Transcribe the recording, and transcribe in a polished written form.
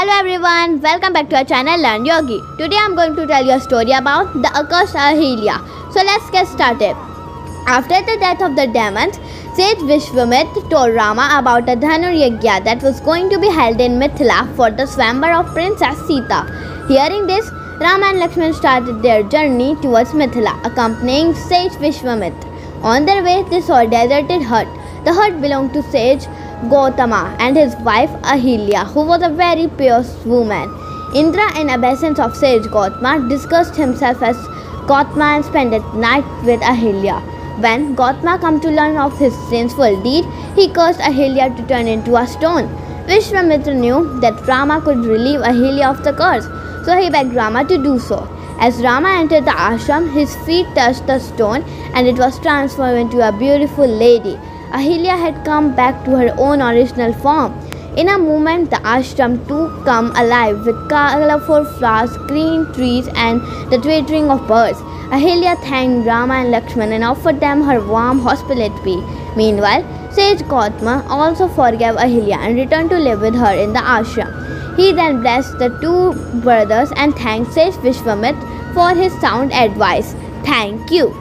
Hello everyone, welcome back to our channel Learn Yogi. Today I am going to tell you a story about the accursed Ahilya. So let's get started. After the death of the demons, sage Vishwamitra told Rama about a dhanur yagya that was going to be held in Mithila for the swamvar of Princess Sita. Hearing this, Rama and Lakshman started their journey towards Mithila, accompanying sage Vishwamitra. On their way, they saw a deserted hut. The hut belonged to sage Gautama and his wife Ahilya, who was a very pious woman. Indra, in absence of sage Gautama, disguised himself as Gautama and spent the night with Ahilya. When Gautama came to learn of his sinful deed, he cursed Ahilya to turn into a stone. Vishwamitra knew that Rama could relieve Ahilya of the curse, so he begged Rama to do so. As Rama entered the ashram, his feet touched the stone and it was transformed into a beautiful lady. Ahilya had come back to her own original form. In a moment, the ashram too came alive with colorful flowers, green trees and the twittering of birds. Ahilya thanked Rama and Lakshman and offered them her warm hospitality. Meanwhile, sage Gautama also forgave Ahilya and returned to live with her in the ashram. He then blessed the two brothers and thanked sage Vishwamitra for his sound advice. Thank you.